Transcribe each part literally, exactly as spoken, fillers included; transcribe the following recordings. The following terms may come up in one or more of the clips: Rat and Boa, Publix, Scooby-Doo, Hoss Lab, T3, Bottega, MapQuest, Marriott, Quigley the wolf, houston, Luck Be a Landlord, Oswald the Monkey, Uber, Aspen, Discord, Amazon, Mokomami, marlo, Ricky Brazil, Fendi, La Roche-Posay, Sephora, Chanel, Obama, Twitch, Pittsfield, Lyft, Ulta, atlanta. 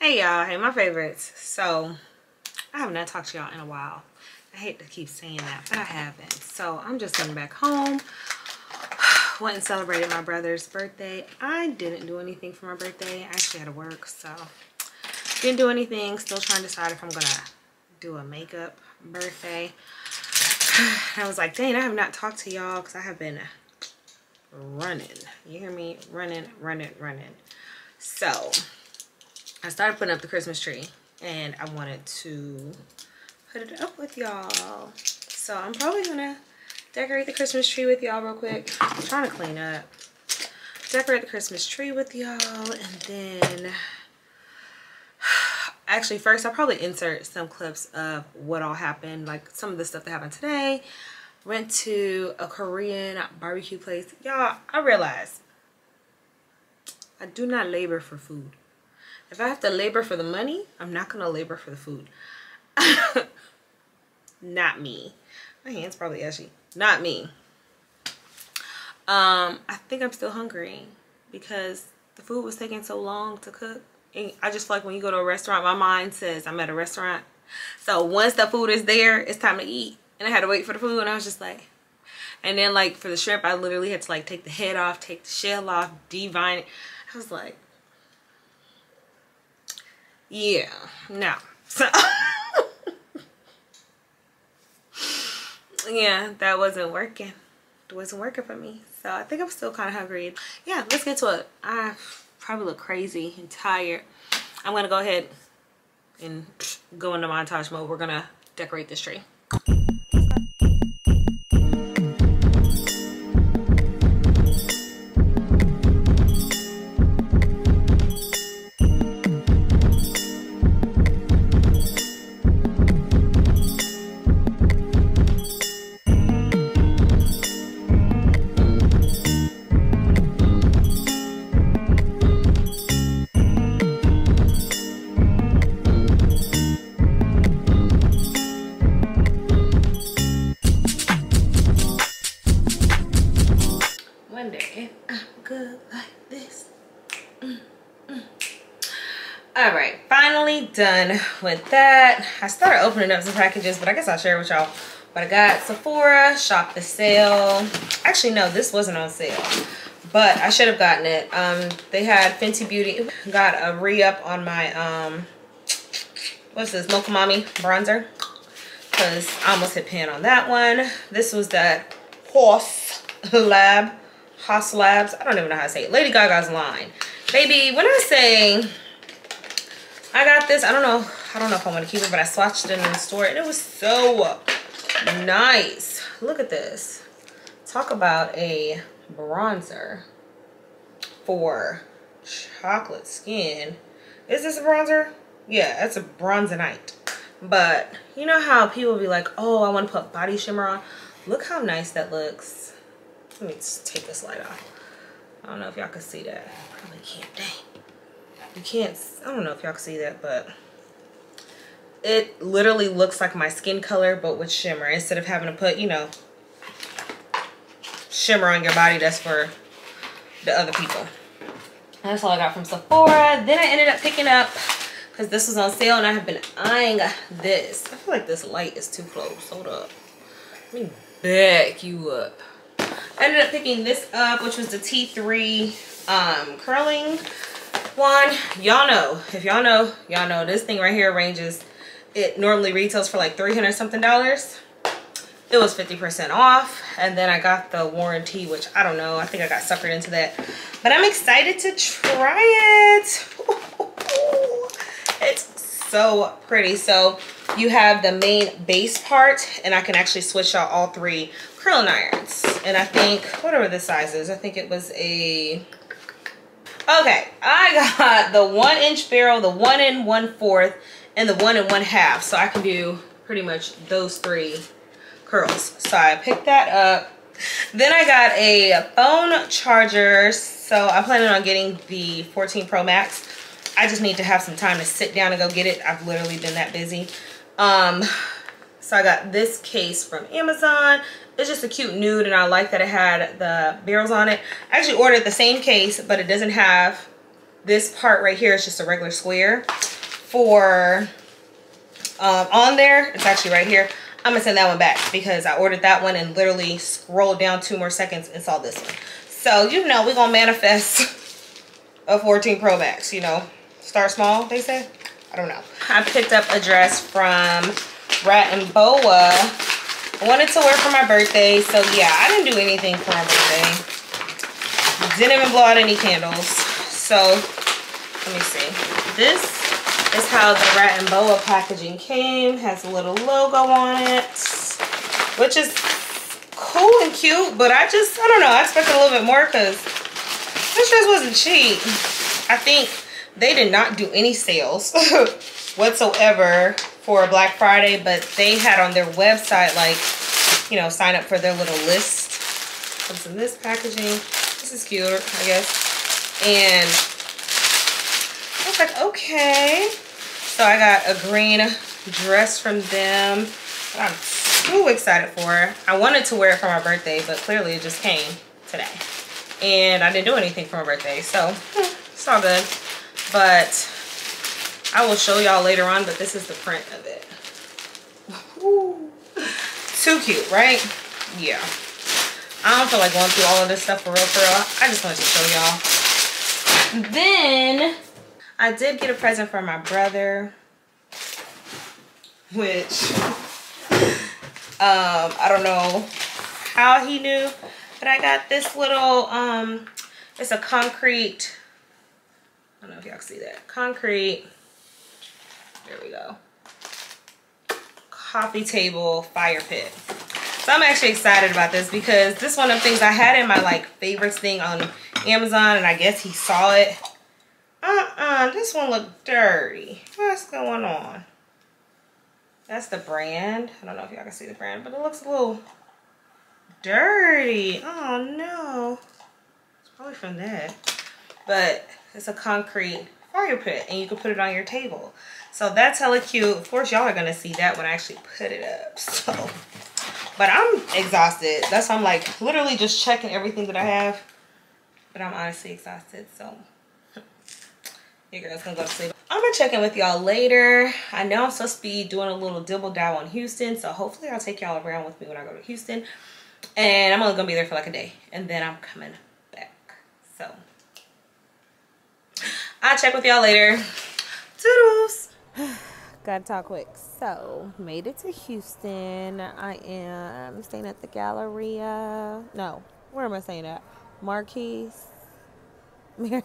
Hey y'all, hey my favorites. So I have not talked to y'all in a while. I hate to keep saying that, but I haven't. So I'm just coming back home. Went and celebrated my brother's birthday. I didn't do anything for my birthday. I actually had to work, so didn't do anything. Still trying to decide if I'm gonna do a makeup birthday. I was like, dang, I have not talked to y'all because I have been running. You hear me? Running, running, running. So I started putting up the Christmas tree and I wanted to put it up with y'all. So I'm probably gonna decorate the Christmas tree with y'all real quick. I'm trying to clean up. Decorate the Christmas tree with y'all, and then actually first I'll probably insert some clips of what all happened, like some of the stuff that happened today. Went to a Korean barbecue place. Y'all, I realized I do not labor for food. If I have to labor for the money, I'm not gonna labor for the food. Not me. My hand's probably ashy. Not me. Um, I think I'm still hungry because the food was taking so long to cook. And I just feel like when you go to a restaurant, my mind says I'm at a restaurant. So once the food is there, it's time to eat. And I had to wait for the food, and I was just like, and then like for the shrimp, I literally had to like take the head off, take the shell off, devine it. I was like, yeah, no. So yeah, that wasn't working. It wasn't working for me. So I think I'm still kind of hungry. Yeah, let's get to it. I probably look crazy and tired. I'm gonna go ahead and go into montage mode. We're gonna decorate this tree. Done with that. I started opening up some packages, but I guess I'll share with y'all what I got. Sephora, shop the sale. Actually, no, this wasn't on sale, but I should have gotten it. Um, they had Fenty Beauty. Got a re-up on my, um, what's this, Mokomami bronzer, because I almost hit pan on that one. This was that Hoss Lab, Hoss Labs. I don't even know how to say it. Lady Gaga's line. Baby, when I say... I got this. I don't know. I don't know if I want to keep it, but I swatched it in the store and it was so nice. Look at this. Talk about a bronzer for chocolate skin. Is this a bronzer? Yeah, that's a bronzanite. But you know how people be like, oh, I want to put body shimmer on. Look how nice that looks. Let me just take this light off. I don't know if y'all can see that. Probably can't. Dang. You can't, I don't know if y'all can see that, but it literally looks like my skin color, but with shimmer. Instead of having to put, you know, shimmer on your body, that's for the other people. And that's all I got from Sephora. Then I ended up picking up, because this was on sale and I have been eyeing this. I feel like this light is too close. Hold up. Let me back you up. I ended up picking this up, which was the T three um, curling one. Y'all know, if y'all know, y'all know this thing right here ranges, it normally retails for like three hundred something dollars. It was fifty percent off, and then I got the warranty, which I don't know, I think I got suckered into that, but I'm excited to try it. Ooh, it's so pretty. So you have the main base part, and I can actually switch out all three curling irons, and I think whatever the size is, I think it was a... Okay, I got the one inch barrel, the one and one fourth, and the one and one half. So I can do pretty much those three curls. So I picked that up. Then I got a phone charger. So I'm planning on getting the fourteen Pro Max. I just need to have some time to sit down and go get it. I've literally been that busy. Um, so I got this case from Amazon. It's just a cute nude, and I like that it had the barrels on it. I actually ordered the same case, but it doesn't have this part right here. It's just a regular square for um, on there. It's actually right here. I'm gonna send that one back because I ordered that one and literally scrolled down two more seconds and saw this one. So, you know, we're gonna manifest a fourteen Pro Max, you know. Start small, they say? I don't know. I picked up a dress from Rat and Boa. I wanted to wear for my birthday, so yeah, I didn't do anything for my birthday. Didn't even blow out any candles. So, let me see. This is how the Rat and Boa packaging came. Has a little logo on it, which is cool and cute, but I just, I don't know, I expected a little bit more because this dress wasn't cheap. I think they did not do any sales whatsoever for Black Friday, but they had on their website, like, you know, sign up for their little list. Comes in this packaging. This is cute, I guess. And I was like, okay. So I got a green dress from them. I'm so excited for it. I wanted to wear it for my birthday, but clearly it just came today. And I didn't do anything for my birthday, so it's all good. But I will show y'all later on, but this is the print of it. Ooh. Too cute, right? Yeah. I don't feel like going through all of this stuff for real, for real. I just wanted to show y'all. Then, I did get a present from my brother. Which, um, I don't know how he knew, but I got this little, um, it's a concrete, I don't know if y'all can see that. Concrete, there we go. Coffee table fire pit. So I'm actually excited about this because this is one of the things I had in my like favorites thing on Amazon, and I guess he saw it. Uh-uh, this one looked dirty. What's going on? That's the brand. I don't know if y'all can see the brand, but it looks a little dirty. Oh no. It's probably from that. But it's a concrete fire pit, and you can put it on your table. So that's hella cute. Of course, y'all are going to see that when I actually put it up. So, but I'm exhausted. That's why I'm like literally just checking everything that I have. But I'm honestly exhausted. So your girl's going to go to sleep. I'm going to check in with y'all later. I know I'm supposed to be doing a little dibble dabble in Houston. So hopefully I'll take y'all around with me when I go to Houston. And I'm only going to be there for like a day. And then I'm coming back. So I'll check with y'all later. Toodles. Gotta talk quick. So, made it to Houston. I am staying at the Galleria. No, where am I staying at? Marquise. I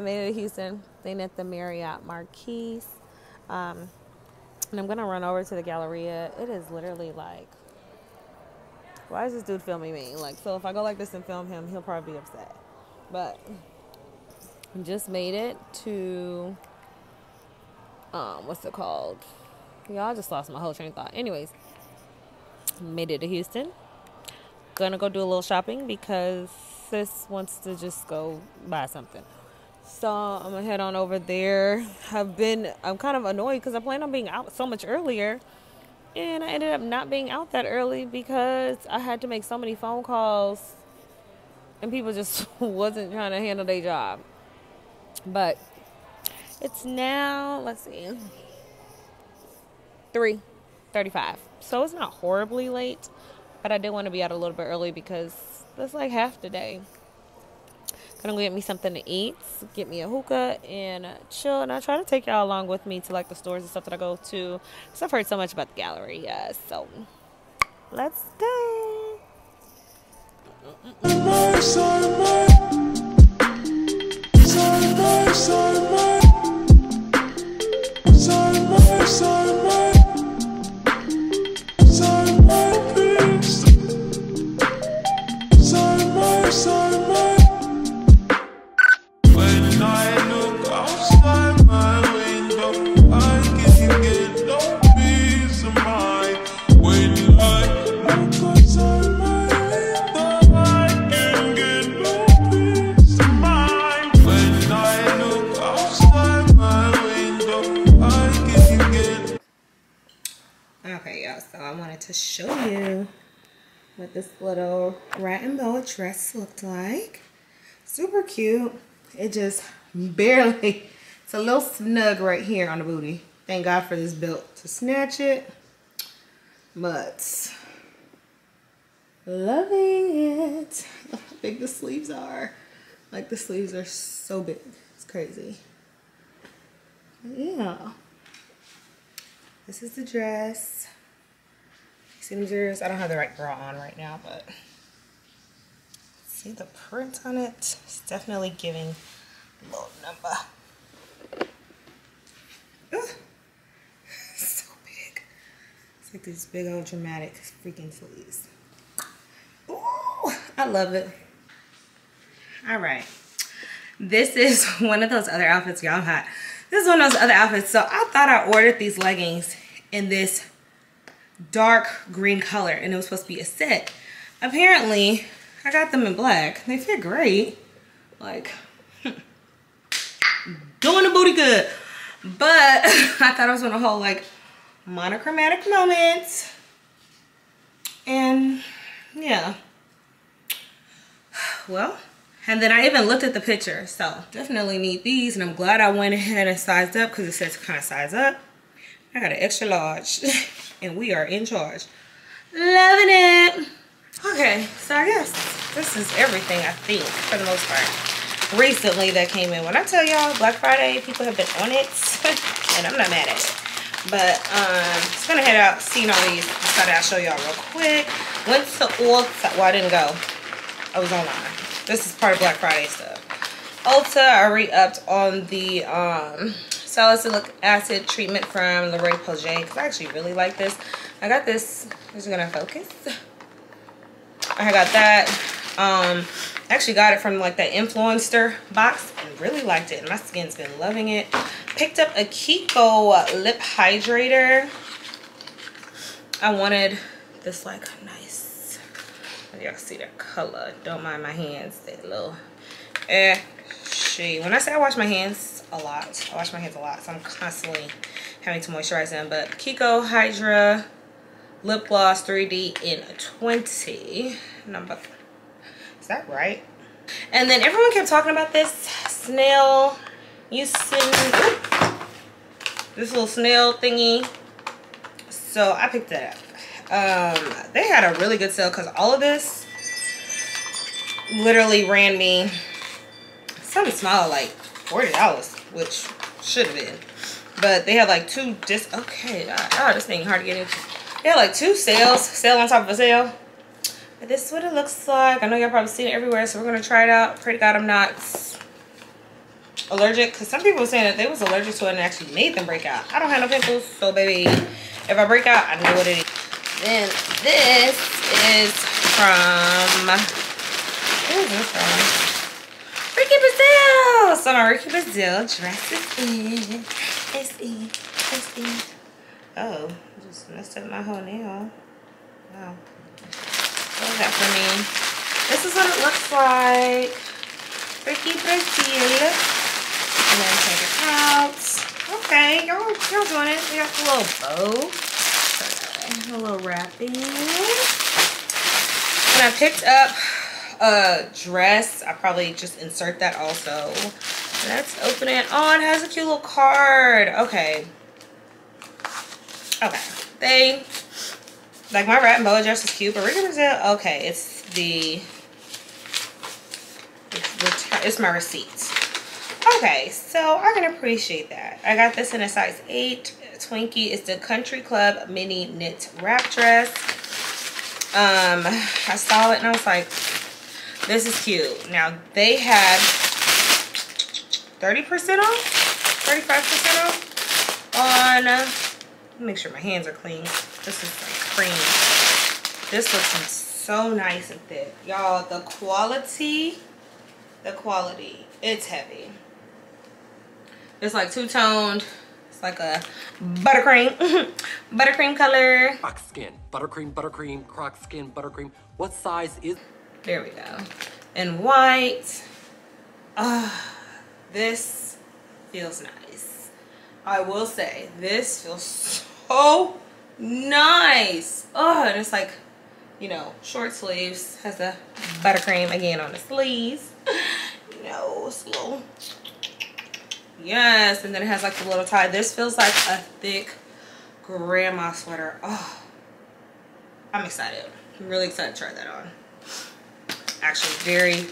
made it to Houston. Staying at the Marriott Marquise. Um, and I'm gonna run over to the Galleria. It is literally like, why is this dude filming me? Like, so if I go like this and film him, he'll probably be upset. But just made it to um what's it called, y'all, just lost my whole train of thought. Anyways, made it to Houston. Gonna go do a little shopping because sis wants to just go buy something, so I'm gonna head on over there. I've been I'm kind of annoyed because I planned on being out so much earlier, and I ended up not being out that early because I had to make so many phone calls and people just wasn't trying to handle their job. But it's now, let's see, three thirty-five. So it's not horribly late, but I did want to be out a little bit early because that's like half the day. Gonna go get me something to eat, get me a hookah, and chill. And I'll try to take y'all along with me to like the stores and stuff that I go to, because I've heard so much about the gallery. Uh, so let's go. Mm-mm-mm. Sorry, my, sorry, my, sorry, my, sorry, my, please. Sorry, my, sorry, my. When I look outside my window, I can get no peace of mind. When I look outside my window, I can get no peace of mind. When I Okay, y'all, so I wanted to show you what this little Rat and Boa dress looked like. Super cute. It just barely, it's a little snug right here on the booty. Thank God for this belt to snatch it. But loving it. Look how big the sleeves are. Like the sleeves are so big. It's crazy. Yeah. This is the dress. Scissors. I don't have the right bra on right now, but see the print on it? It's definitely giving a little number. Ooh. So big. It's like these big old dramatic freaking sleeves. Ooh, I love it. All right. This is one of those other outfits, y'all. I'm hot. This is one of those other outfits. So I thought I ordered these leggings in this dark green color, and it was supposed to be a set. Apparently, I got them in black. They fit great. Like, doing the booty good. But I thought I was on a whole, like, monochromatic moment. And, yeah. Well, and then I even looked at the picture. So, definitely need these. And I'm glad I went ahead and sized up, because it says kind of size up. I got an extra large. And we are in charge. Loving it. Okay, so I guess this is everything, I think, for the most part, recently that came in. When I tell y'all, Black Friday, people have been on it. And I'm not mad at it. But um, just gonna head out, seeing all these. Decided I'll show y'all real quick. Went to Ulta. Well, I didn't go. I was online. This is part of Black Friday stuff. Ulta, I re-upped on the um, salicylic acid treatment from La Roche-Posay, because I actually really like this. I got this. I'm just gonna focus. I got that. Um, I actually got it from like that influencer box and really liked it. And my skin's been loving it. Picked up a Kiko lip hydrator. I wanted this like nice. Y'all see that color? Don't mind my hands. That little. Eh, she. When I say I wash my hands a lot, I wash my hands a lot, so I'm constantly having to moisturize them. But Kiko Hydra. Lip gloss three D in twenty. Number, is that right? And then everyone kept talking about this snail. You see this little snail thingy. So I picked that up. Um, they had a really good sale because all of this literally ran me something small, like forty dollars, which should have been. But they had like two dis. Okay, oh, this thing hard to get into. Yeah, like two sales, sale on top of a sale. But this is what it looks like. I know y'all probably seen it everywhere, so we're gonna try it out. Pray to God I'm not allergic, because some people were saying that they was allergic to it and actually made them break out. I don't have no pimples, so baby, if I break out, I know what it is. Then this is from, where is this from? Ricky Brazil! So my Ricky Brazil dress is in. It's in. It's in. Oh, I just messed up my whole nail. Wow. What is that for me? This is what it looks like. Ricky Brazil. And then take it out. Okay, y'all doing it. We got a little bow. Okay, a little wrapping. And I picked up a dress. I probably just insert that also. Let's open it. Oh, it has a cute little card. Okay. Okay, they, like my Rat and Boa dress is cute, but Ricky Brazil, okay, it's the, it's, the, it's my receipt. Okay, so I can appreciate that. I got this in a size eight, Twinkie. It's the Country Club Mini Knit Wrap Dress. Um, I saw it and I was like, this is cute. Now, they had thirty percent off, thirty-five percent off on, uh, make sure my hands are clean. This is like cream. This looks so nice and thick. Y'all, the quality, the quality, it's heavy. It's like two-toned. It's like a buttercream. Buttercream color. Croc skin, buttercream, buttercream, croc skin, buttercream. What size is? There we go. And white. Ah, uh, this feels nice. I will say, this feels so nice. Oh, and it's like you know, short sleeves, has the buttercream again on the sleeves. You know, it's a little, yes, and then it has like the little tie. This feels like a thick grandma sweater. Oh, I'm excited. I'm really excited to try that on. Actually, very,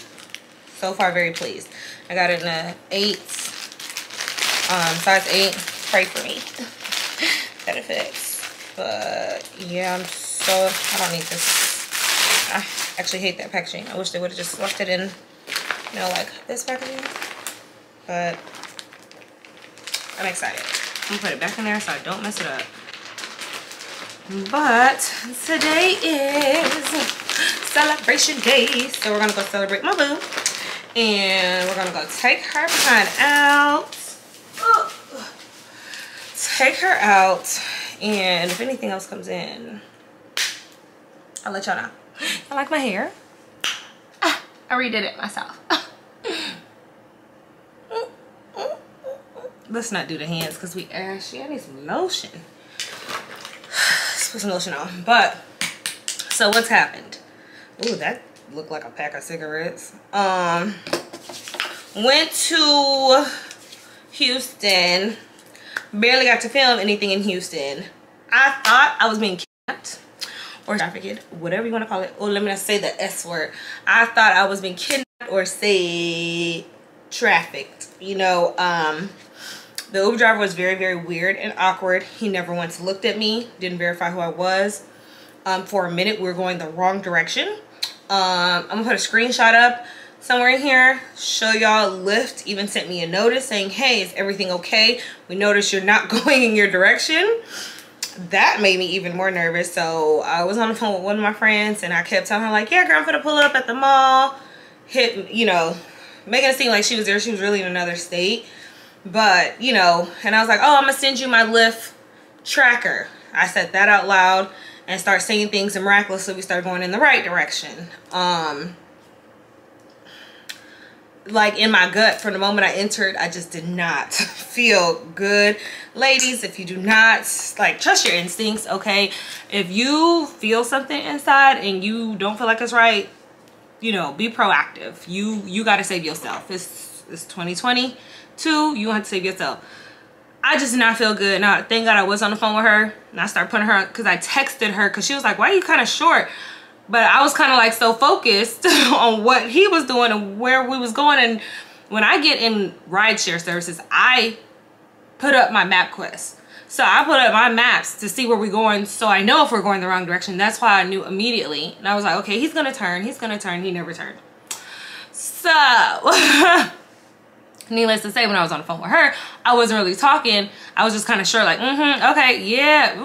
so far very pleased. I got it in a eight, um, size eight. Pray for me that it fits. But yeah, I'm so, I don't need this. I actually hate that packaging. I wish they would have just left it in, you know, like this packaging. But I'm excited. I'm gonna put it back in there so I don't mess it up. But today is celebration day, so we're gonna go celebrate my boo, and we're gonna go take her behind out, Ugh. take her out, and if anything else comes in, I'll let y'all know. I like my hair. Ah, I redid it myself. Let's not do the hands because we asked. Yeah, I need some lotion. Let's put some lotion on. But so what's happened? Ooh, that looked like a pack of cigarettes. Um, went to Houston. Barely got to film anything in Houston. I thought I was being kidnapped or trafficked, whatever you want to call it. Oh, let me not say the S word. I thought I was being kidnapped or say trafficked. You know, um. The Uber driver was very, very weird and awkward. He never once looked at me, didn't verify who I was. Um, for a minute, we were going the wrong direction. Um, I'm gonna put a screenshot up somewhere in here, show y'all. Lyft even sent me a notice saying, hey, is everything okay? We noticed you're not going in your direction. That made me even more nervous. So I was on the phone with one of my friends and I kept telling her like, yeah, girl, I'm gonna pull up at the mall. Hit, you know, making it seem like she was there. She was really in another state. But, you know, and I was like, oh, I'm going to send you my Lyft tracker. I said that out loud and start seeing things, and miraculously we start going in the right direction. Um, like in my gut, from the moment I entered, I just did not feel good. Ladies, if you do not, like, trust your instincts, okay? If you feel something inside and you don't feel like it's right, you know, be proactive. You, you got to save yourself. It's, it's twenty twenty. Two, you have to save yourself. I just did not feel good. Now, thank God I was on the phone with her, and I started putting her on because I texted her because she was like, why are you kind of short? But I was kind of like so focused on what he was doing and where we was going. And when I get in rideshare services, I put up my map quest. So I put up my maps to see where we're going so I know if we're going the wrong direction. That's why I knew immediately. And I was like, okay, he's going to turn. He's going to turn. He never turned. So... Needless to say, when I was on the phone with her, I wasn't really talking. I was just kind of sure, like, mm-hmm, okay, yeah, mm.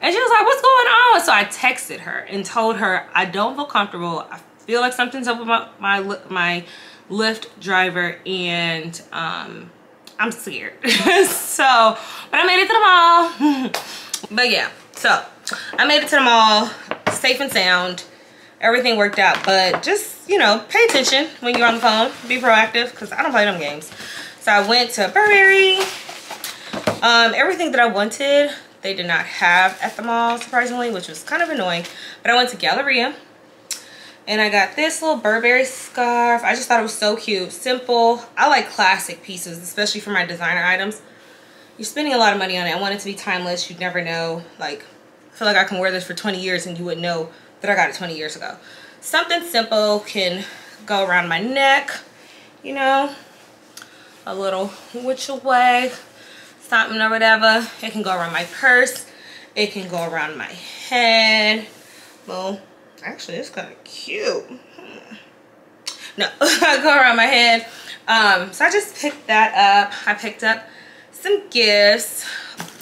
And she was like, what's going on? So I texted her and told her, I don't feel comfortable. I feel like something's up with my, my, my Lyft driver, and um, I'm scared. So, but I made it to the mall. But yeah, so I made it to the mall, safe and sound. Everything worked out, but just, you know, pay attention when you're on the phone. Be proactive, because I don't play them games. So I went to Burberry. Um, everything that I wanted, they did not have at the mall, surprisingly, which was kind of annoying. But I went to Galleria, and I got this little Burberry scarf. I just thought it was so cute. Simple. I like classic pieces, especially for my designer items. You're spending a lot of money on it. I want it to be timeless. You'd never know. Like, I feel like I can wear this for twenty years, and you wouldn't know that I got it twenty years ago. Something simple can go around my neck, you know, a little which way, something or whatever. It can go around my purse. It can go around my head. Well, actually, it's kind of cute. No, go around my head. Um, so I just picked that up. I picked up some gifts,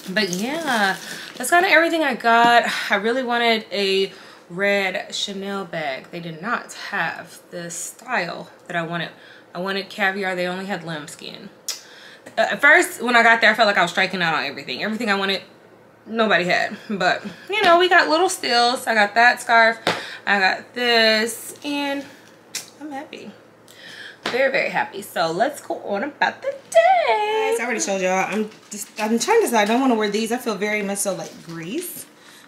but yeah, that's kind of everything I got. I really wanted a red Chanel bag. They did not have the style that I wanted. I wanted caviar. They only had lambskin. Uh, at first, when I got there, I felt like I was striking out on everything. Everything I wanted, nobody had. But, you know, we got little steals. I got that scarf. I got this. And I'm happy. Very, very happy. So, let's go on about the day. Guys, I already showed y'all. I'm just, I'm trying to decide. I don't want to wear these. I feel very much so like Greece.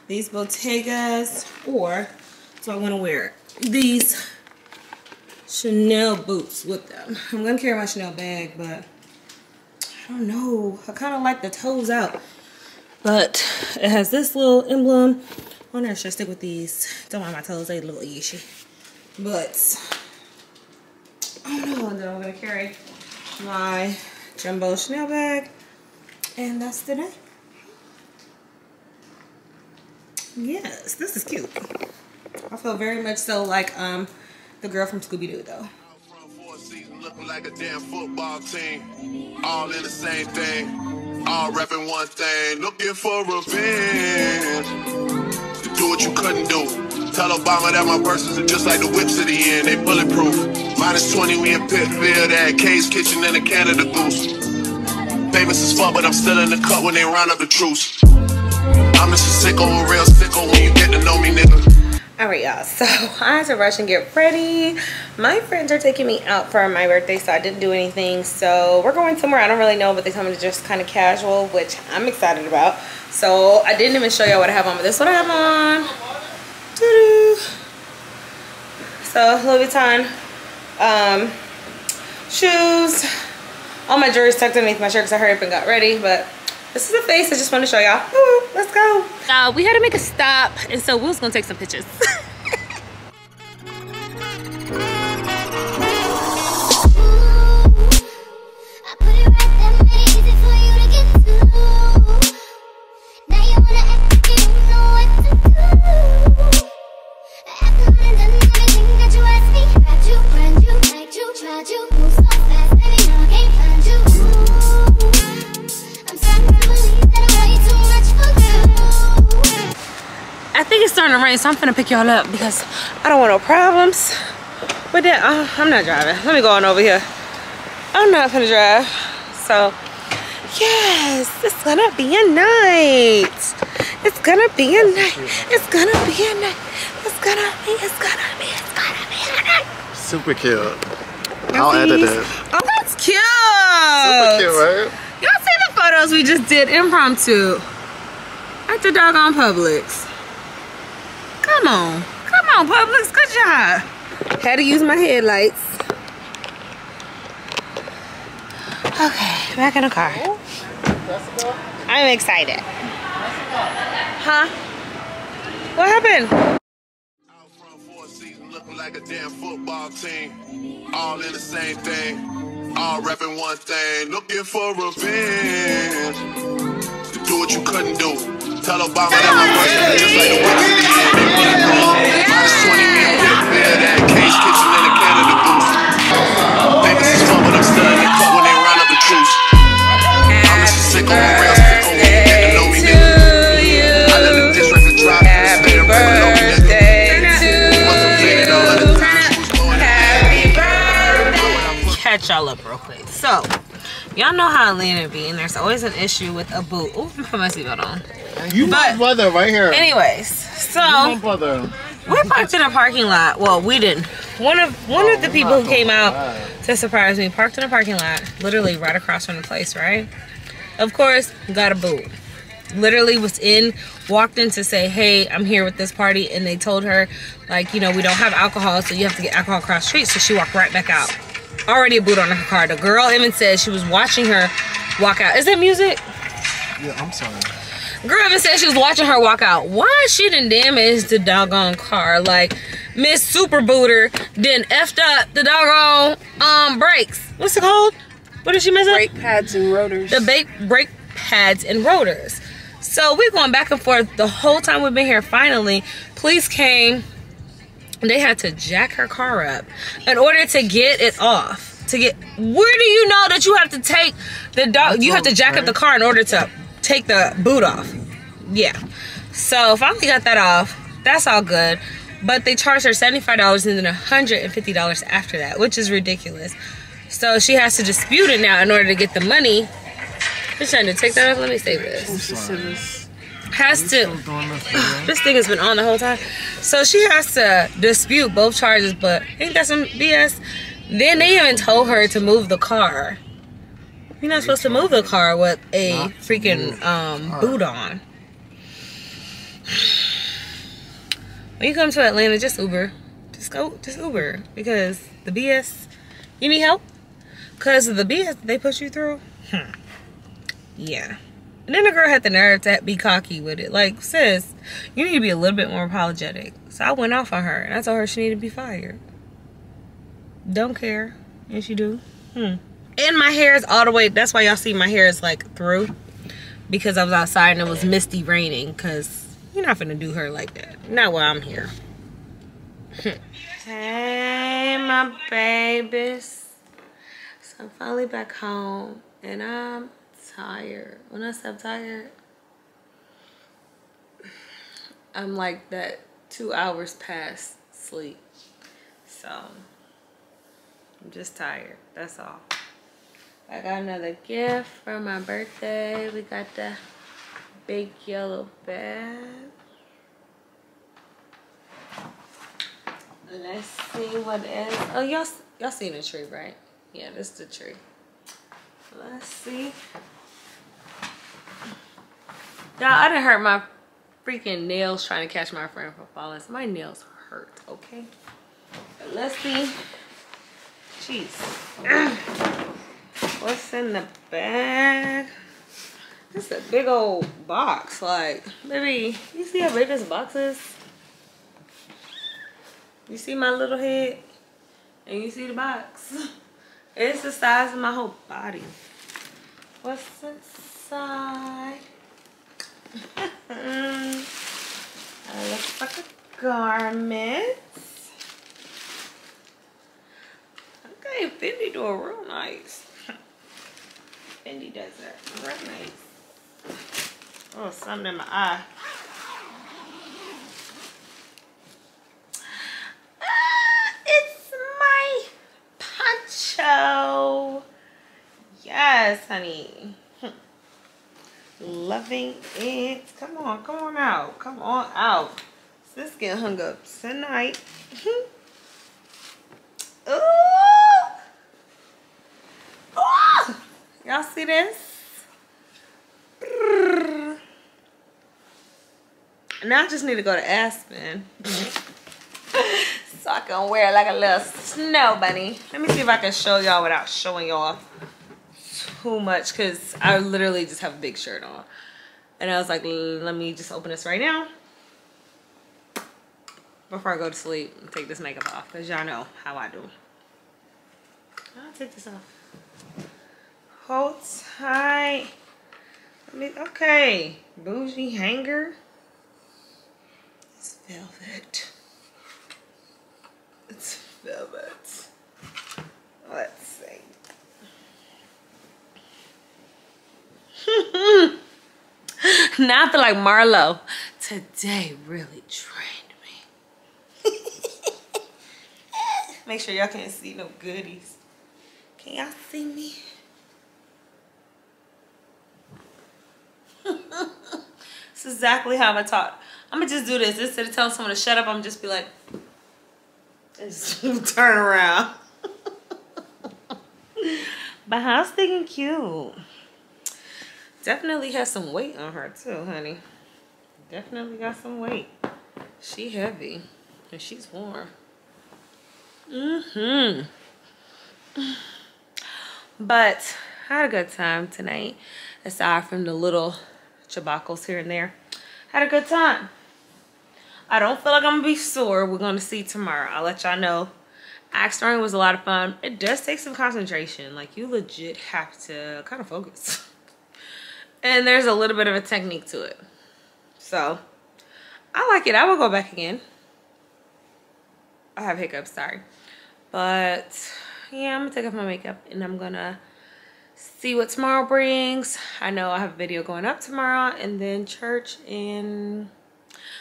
These Bottegas, or So I want to wear these Chanel boots with them. I'm going to carry my Chanel bag, but I don't know. I kind of like the toes out. But it has this little emblem on there. Should I stick with these? Don't mind my toes. They're a little itchy. But I don't know. And then I'm going to carry my jumbo Chanel bag. And that's today. Yes, this is cute. I feel very much so like um the girl from Scooby-Doo though. Looking like a damn football team, all in the same thing, all repping one thing, looking for revenge. Do what you couldn't do. Tell Obama that my purses are just like the whips at the end, they bulletproof. minus twenty, we in Pittsfield, that K's kitchen and a Canada Goose. Famous as fuck, but I'm still in the cut when they round up the truce. I'm just sicko, a real sicko when you get to know me, nigga. Alright, y'all. So, I had to rush and get ready. My friends are taking me out for my birthday, so I didn't do anything. So, we're going somewhere. I don't really know, but they told me to just kind of casual, which I'm excited about. So, I didn't even show y'all what I have on, but this is what I have on. Doo-doo. So, Louis Vuitton um, shoes. All my jewelry's tucked underneath my shirt because I hurried up and got ready, but this is a face I just want to show y'all. Let's go. Uh, we had to make a stop, and so we was gonna take some pictures. So I'm finna pick y'all up because I don't want no problems. But then uh, I'm not driving. Let me go on over here. I'm not finna drive. So yes, it's gonna be a night. It's gonna be a night. It's gonna be a night. It's gonna be. It's gonna be. It's gonna be a night. Super cute. I'll edit it. Oh, that's cute. Super cute, right? Y'all see the photos we just did impromptu at the doggone Publix. Come on. Come on, Publix. Good job. Had to use my headlights. Okay, back in the car. I'm excited. Huh? What happened? Out front for a season looking like a damn football team. All in the same thing. All repping one thing. Looking for revenge. Do what you couldn't do. Tell Obama that my person just like the whips at the end, they bulletproof. minus twenty, we in Pittsfield, that K's kitchen and a Canada Goose. Famous as fuck, but I'm still in the cut when they round up the truce. I'm just a sicko, a real sicko when you get to know me, nigga. I live in this record drive, and it's been a river low, nigga. Catch y'all up real quick. So, y'all know how Atlanta be, and there's always an issue with a boot. Ooh, I'm put my seatbelt on. You my brother right here. Anyways, so my brother. We're parked in a parking lot. Well, we didn't. One of one oh, of the people who came out that. to surprise me parked in a parking lot, literally right across from the place, right? Of course, got a boot. Literally was in, walked in to say, hey, I'm here with this party, and they told her, like, you know, we don't have alcohol, so you have to get alcohol across the street. So she walked right back out. Already a boot on her car. The girl even said she was watching her walk out. Is that music? Yeah, I'm sorry. Girl even said she was watching her walk out. Why she done damaged the doggone car? Like, Miss Super Booter done effed up the doggone um, brakes. What's it called? What did she mess up? Brake pads and rotors. The ba brake pads and rotors. So we're going back and forth the whole time we've been here. Finally, police came. They had to jack her car up in order to get it off. To get, where do you know that you have to take the dog? You have to jack up the car in order to take the boot off. Yeah. So finally got that off. That's all good. But they charged her seventy-five dollars and then one hundred fifty dollars after that, which is ridiculous. So she has to dispute it now in order to get the money. Just trying to take that off. Let me save this. Has to, this thing has been on the whole time. So she has to dispute both charges, but ain't that some B S? Then they even told her to move the car. You're not supposed to move the car with a freaking um, boot on. When you come to Atlanta, just Uber. Just go, just Uber. Because the B S, you need help? Because of the B S they put you through? Hmm. Yeah. And then the girl had the nerve to be cocky with it. Like, sis, you need to be a little bit more apologetic. So I went off on her. And I told her she needed to be fired. Don't care. And she do. Hmm. And my hair is all the way. That's why y'all see my hair is like through. Because I was outside and it was misty raining. Because you're not finna do her like that. Not while I'm here. Hey, my babies. So I'm finally back home. And I'm tired. When I say I'm tired, I'm like that two hours past sleep. So I'm just tired. That's all. I got another gift for my birthday. We got the big yellow bag. Let's see what is. Oh, y'all y'all seen the tree, right? Yeah, this is the tree. Let's see. Y'all, I done hurt my freaking nails trying to catch my friend for flawless. My nails hurt, okay? But let's see. Jeez. What's in the bag? This is a big old box. Like, baby, you see how big this box is? You see my little head? And you see the box? It's the size of my whole body. What's inside? That looks like a garment. Okay, Fendi do it real nice. Fendi does that real nice. Oh, something in my eye. Ah, it's my poncho. Yes, honey. Loving it. Come on, come on out. Come on out. Sis get hung up tonight. Ooh. Ooh. Y'all see this? Now I just need to go to Aspen. So I can wear it like a little snow bunny. Let me see if I can show y'all without showing y'all too much. Because I literally just have a big shirt on. And I was like, let me just open this right now. Before I go to sleep and take this makeup off. Because y'all know how I do. I'll take this off. Hold tight. Let me, okay. Bougie hanger. It's velvet. It's velvet. Let's see. Now I feel like Marlo. Today really trained me. Make sure y'all can't see no goodies. Can y'all see me? This is exactly how I talk. I'm gonna just do this. Instead of telling someone to shut up, I'm just be like, just turn around. But how's thinking cute? Definitely has some weight on her too, honey. Definitely got some weight. She heavy and she's warm. Mm hmm. But I had a good time tonight. Aside from the little chebacos here and there. Had a good time. I don't feel like I'm going to be sore. We're going to see tomorrow. I'll let y'all know. Axe throwing was a lot of fun. It does take some concentration. Like, you legit have to kind of focus. And there's a little bit of a technique to it. So, I like it. I will go back again. I have hiccups, sorry. But, yeah, I'm going to take off my makeup. And I'm going to see what tomorrow brings. I know I have a video going up tomorrow. And then church and...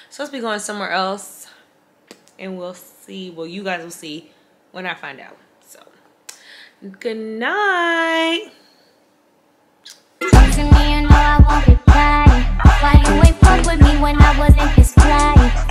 supposed to be going somewhere else, and we'll see. Well, you guys will see when I find out. So, good night. Why you ain't fuck with me when I wasn't this crying?